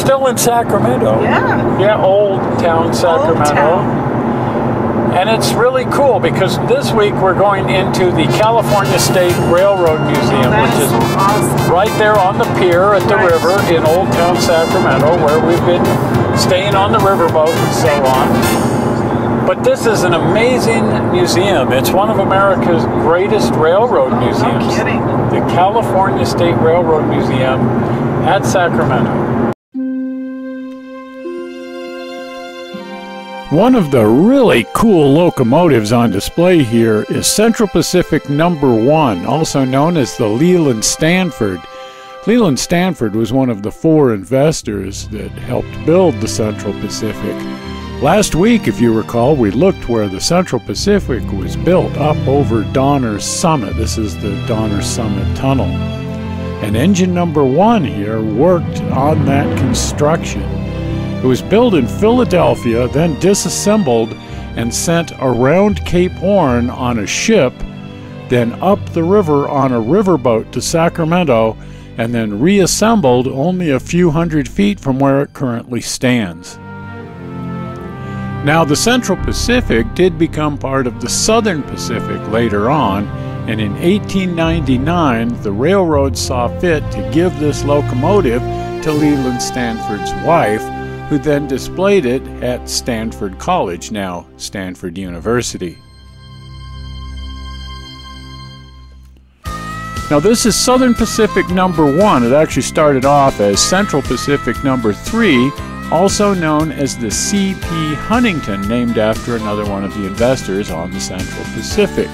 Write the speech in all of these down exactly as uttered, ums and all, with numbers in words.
still in Sacramento. Yeah. Yeah, Old Town Sacramento. Old Town. And it's really cool because this week we're going into the California State Railroad Museum, oh, which is awesome. Right there on the pier at the right. river in Old Town Sacramento, where we've been staying on the riverboat and so on. But this is an amazing museum. It's one of America's greatest railroad museums. No kidding. The California State Railroad Museum at Sacramento. One of the really cool locomotives on display here is Central Pacific Number one, also known as the Leland Stanford. Leland Stanford was one of the four investors that helped build the Central Pacific. Last week, if you recall, we looked where the Central Pacific was built up over Donner's Summit. This is the Donner's Summit Tunnel. And engine number one here worked on that construction. It was built in Philadelphia, then disassembled and sent around Cape Horn on a ship, then up the river on a riverboat to Sacramento, and then reassembled only a few hundred feet from where it currently stands. Now, the Central Pacific did become part of the Southern Pacific later on, and in eighteen ninety-nine, the railroad saw fit to give this locomotive to Leland Stanford's wife, who then displayed it at Stanford College, now Stanford University. Now, this is Southern Pacific Number one. It actually started off as Central Pacific Number three, also known as the C P Huntington, named after another one of the investors on the Central Pacific.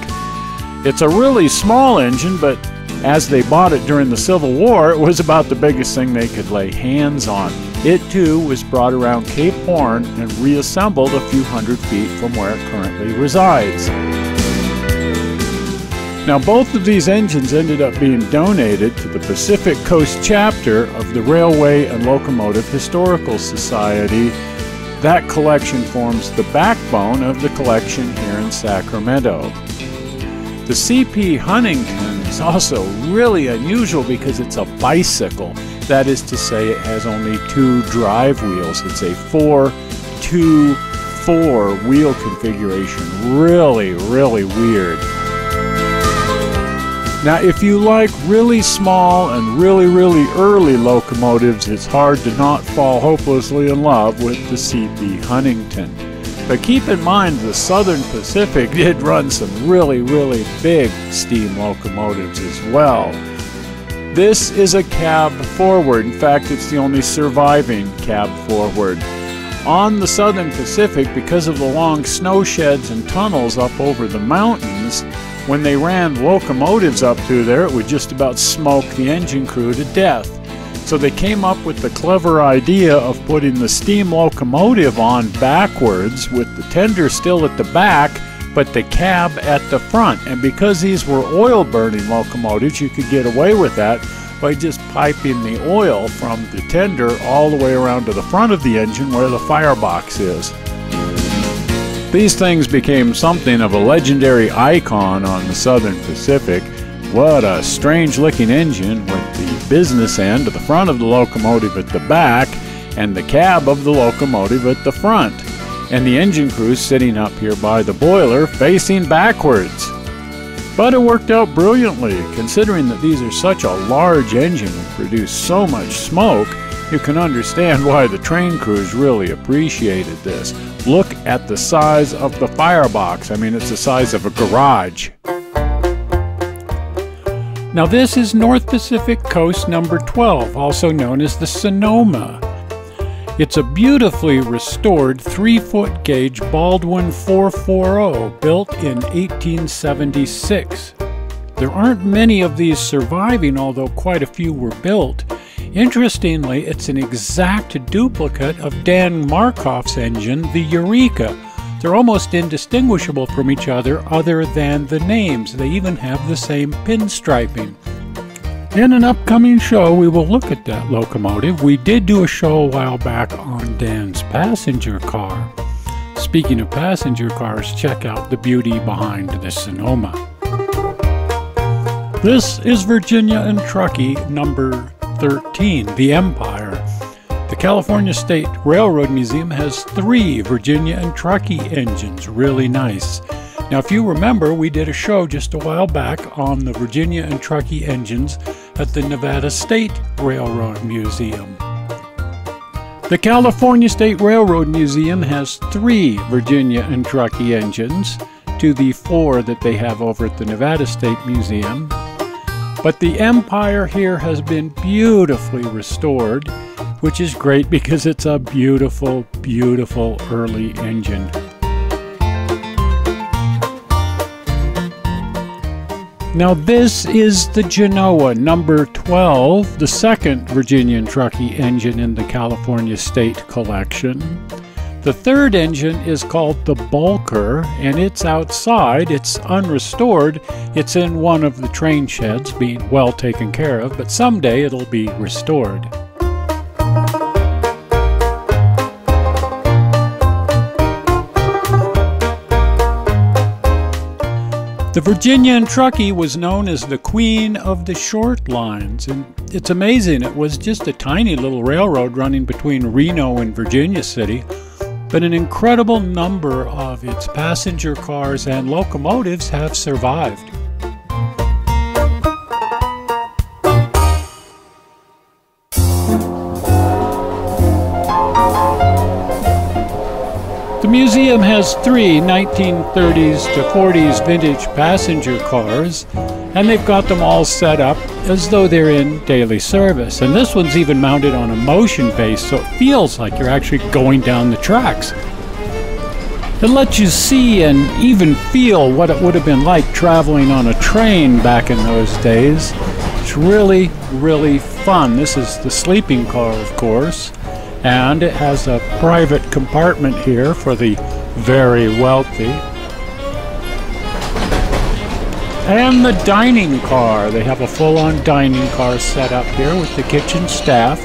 It's a really small engine, but as they bought it during the Civil War, it was about the biggest thing they could lay hands on. It too was brought around Cape Horn and reassembled a few hundred feet from where it currently resides. Now, both of these engines ended up being donated to the Pacific Coast chapter of the Railway and Locomotive Historical Society. That collection forms the backbone of the collection here in Sacramento. The C P Huntington is also really unusual because it's a bicycle. That is to say, it has only two drive wheels. It's a four two four wheel configuration. Really, really weird. Now, if you like really small and really, really early locomotives, it's hard to not fall hopelessly in love with the C P Huntington. But keep in mind, the Southern Pacific did run some really, really big steam locomotives as well. This is a cab forward. In fact, it's the only surviving cab forward. On the Southern Pacific, because of the long snow sheds and tunnels up over the mountains, when they ran locomotives up through there, it would just about smoke the engine crew to death. So they came up with the clever idea of putting the steam locomotive on backwards with the tender still at the back, but the cab at the front. And because these were oil-burning locomotives, you could get away with that by just piping the oil from the tender all the way around to the front of the engine where the firebox is. These things became something of a legendary icon on the Southern Pacific. What a strange-looking engine with the business end of the front of the locomotive at the back and the cab of the locomotive at the front, and the engine crew sitting up here by the boiler facing backwards. But it worked out brilliantly, considering that these are such a large engine and produce so much smoke. You can understand why the train crews really appreciated this. Look at the size of the firebox. I mean, it's the size of a garage. Now, this is North Pacific Coast Number twelve, also known as the Sonoma. It's a beautifully restored three-foot gauge Baldwin four forty built in eighteen seventy-six. There aren't many of these surviving, although quite a few were built. Interestingly, it's an exact duplicate of Dan Markoff's engine, the Eureka. They're almost indistinguishable from each other other than the names. They even have the same pinstriping. In an upcoming show, we will look at that locomotive. We did do a show a while back on Dan's passenger car. Speaking of passenger cars, check out the beauty behind the Sonoma. This is Virginia and Truckee number thirteen, the Empire. The California State Railroad Museum has three Virginia and Truckee engines, really nice. Now, if you remember, we did a show just a while back on the Virginia and Truckee engines at the Nevada State Railroad Museum. The California State Railroad Museum has three Virginia and Truckee engines to the four that they have over at the Nevada State Museum. But the Empire here has been beautifully restored, which is great because it's a beautiful, beautiful early engine. Now this is the Genoa number twelve, the second Virginia and Truckee engine in the California State collection. The third engine is called the Balker, and it's outside, it's unrestored, it's in one of the train sheds being well taken care of, but someday it'll be restored. The Virginia and Truckee was known as the Queen of the Short Lines, and it's amazing, it was just a tiny little railroad running between Reno and Virginia City, but an incredible number of its passenger cars and locomotives have survived. The museum has three nineteen thirties to forties vintage passenger cars, and they've got them all set up as though they're in daily service. And this one's even mounted on a motion base, so it feels like you're actually going down the tracks. It lets you see and even feel what it would have been like traveling on a train back in those days. It's really, really fun. This is the sleeping car, of course. And it has a private compartment here for the very wealthy. And the dining car. They have a full-on dining car set up here with the kitchen staff.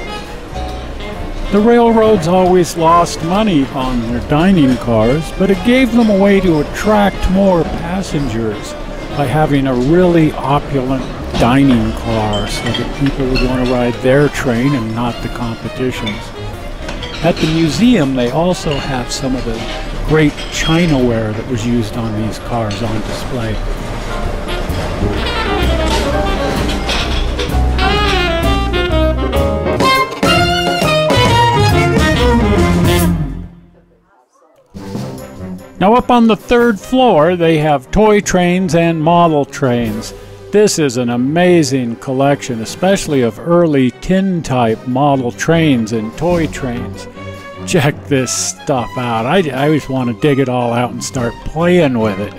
The railroads always lost money on their dining cars, but it gave them a way to attract more passengers by having a really opulent dining car so that people would want to ride their train and not the competition's. At the museum, they also have some of the great chinaware that was used on these cars on display. Now up on the third floor, they have toy trains and model trains. This is an amazing collection, especially of early tin-type model trains and toy trains. Check this stuff out. I, I just want to dig it all out and start playing with it.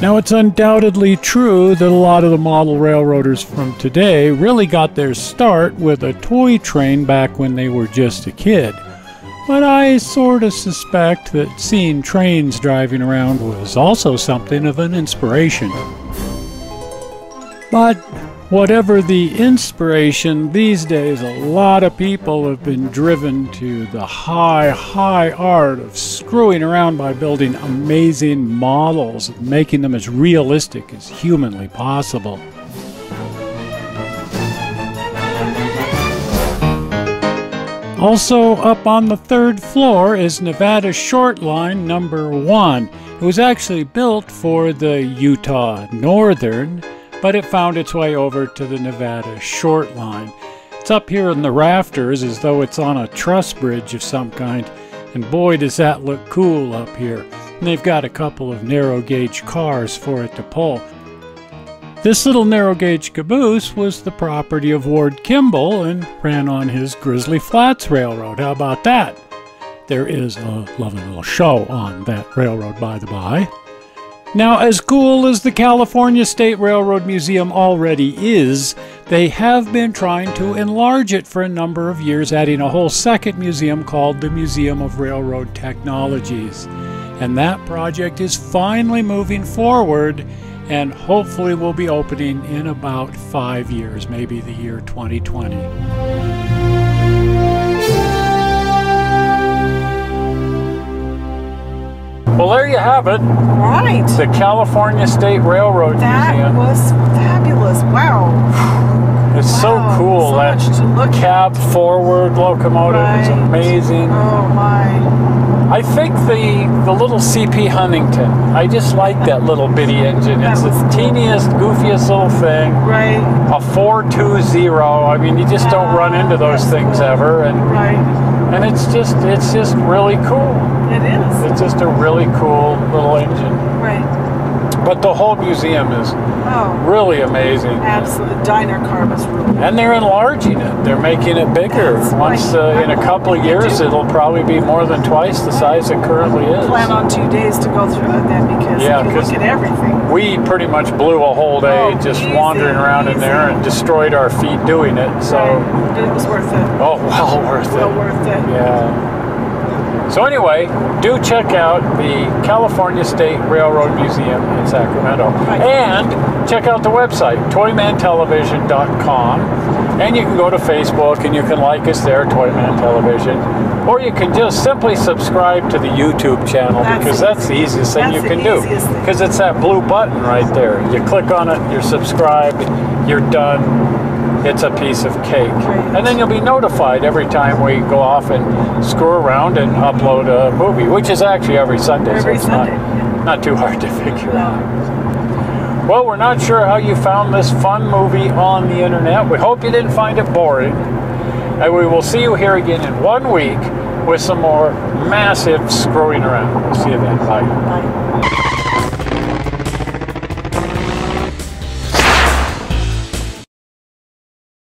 Now it's undoubtedly true that a lot of the model railroaders from today really got their start with a toy train back when they were just a kid. But I sort of suspect that seeing trains driving around was also something of an inspiration. But whatever the inspiration, these days a lot of people have been driven to the high, high art of screwing around by building amazing models, making them as realistic as humanly possible. Also up on the third floor is Nevada Shortline number one. It was actually built for the Utah Northern, but it found its way over to the Nevada Shortline. It's up here in the rafters as though it's on a truss bridge of some kind, and boy does that look cool up here. And they've got a couple of narrow gauge cars for it to pull. This little narrow-gauge caboose was the property of Ward Kimball and ran on his Grizzly Flats Railroad. How about that? There is a lovely little show on that railroad, by the by. Now, as cool as the California State Railroad Museum already is, they have been trying to enlarge it for a number of years, adding a whole second museum called the Museum of Railroad Technologies. And that project is finally moving forward, and hopefully we'll be opening in about five years, maybe the year twenty twenty. Well, there you have it. Right. The California State Railroad that Museum. That was fabulous. Wow. It's wow. so cool. So that much to look cab at. Forward locomotive right. is amazing. Oh, my. I think the the little C P Huntington, I just like that little bitty engine. It's the teeniest, goofiest little thing. Right. A four two zero. I mean, you just don't run into those things ever. And, right. And it's just, it's just really cool. It is. It's just a really cool little engine. Right. But the whole museum is oh, really amazing. Absolutely. The diner car was really And they're enlarging it. They're making it bigger. That's Once uh, in a couple of years, it'll probably be more than twice the size it currently is. Plan on two days to go through it then because yeah, you can look at everything. We pretty much blew a whole day oh, just easy, wandering around easy. in there and destroyed our feet doing it. So right. It was worth it. Oh, well worth it. Well worth it. Yeah. So anyway, do check out the California State Railroad Museum in Sacramento. And check out the website, toy man television dot com. And you can go to Facebook and you can like us there, Toy Man Television. Or you can just simply subscribe to the YouTube channel that's because that's the easiest thing you can do. Because it's that blue button right there. You click on it, you're subscribed, you're done. It's a piece of cake. And then you'll be notified every time we go off and screw around and upload a movie, which is actually every Sunday, every so it's Sunday, not, yeah. not too hard to figure no. out. Well, we're not sure how you found this fun movie on the internet. We hope you didn't find it boring. And we will see you here again in one week with some more massive screwing around. We'll see you then. Bye. Bye.